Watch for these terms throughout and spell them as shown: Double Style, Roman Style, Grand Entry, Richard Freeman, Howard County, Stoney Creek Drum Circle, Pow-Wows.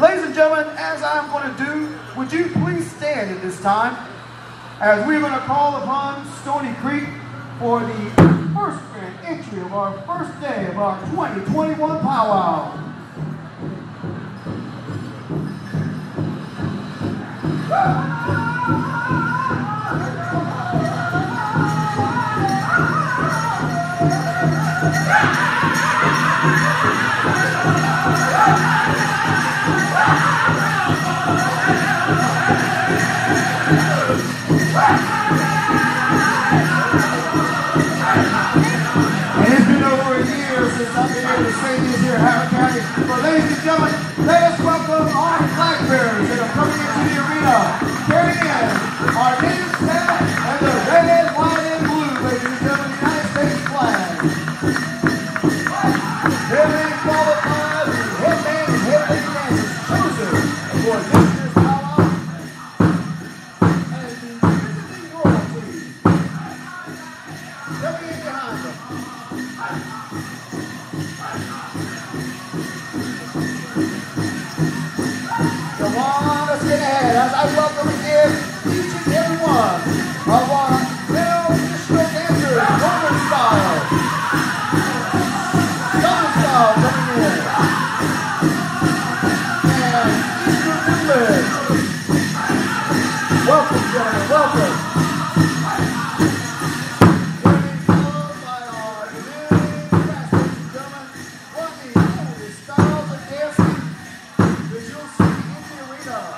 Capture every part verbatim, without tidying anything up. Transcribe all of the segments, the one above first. Ladies and gentlemen, as I'm going to do, would you please stand at this time as we're going to call upon Stony Creek for the first grand entry of our first day of our twenty twenty-one powwow. Woo! Howard County. But ladies and gentlemen, let us welcome our flag bearers that are coming into the arena, carrying in our native staff and the red, white, and blue, ladies and gentlemen, United States flag. Their names followed by the headband and headband dances chosen for this year's powwow. And the visiting world, please. Stepping in behind them. As I welcome again each and every one of our male district dancers, Roman Style, Double Style coming in, and Richard Freeman. Welcome, gentlemen, welcome. We're followed by our very fastest, gentlemen, one of the only styles of dancing that you'll see in the arena.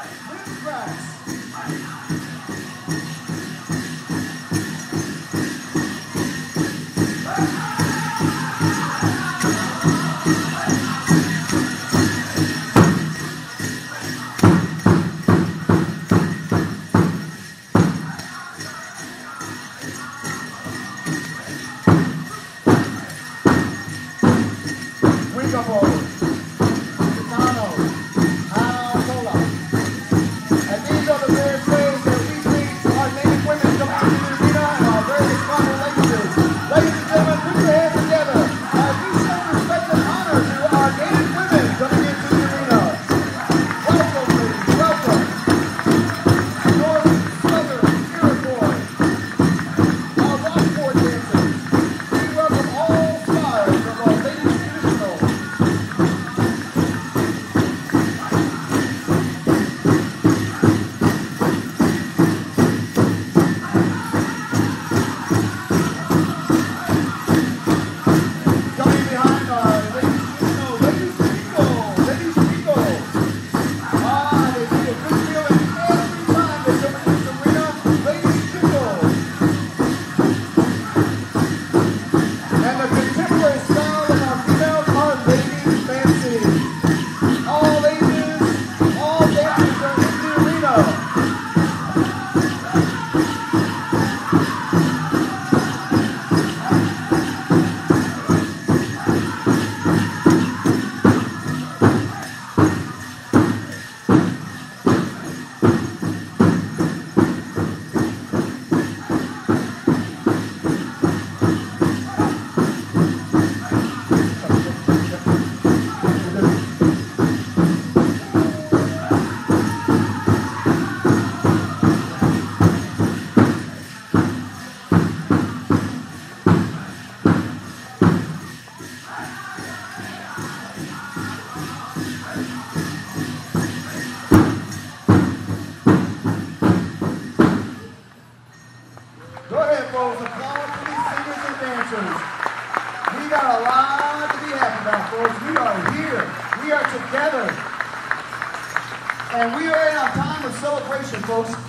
And we are in our time of celebration, folks.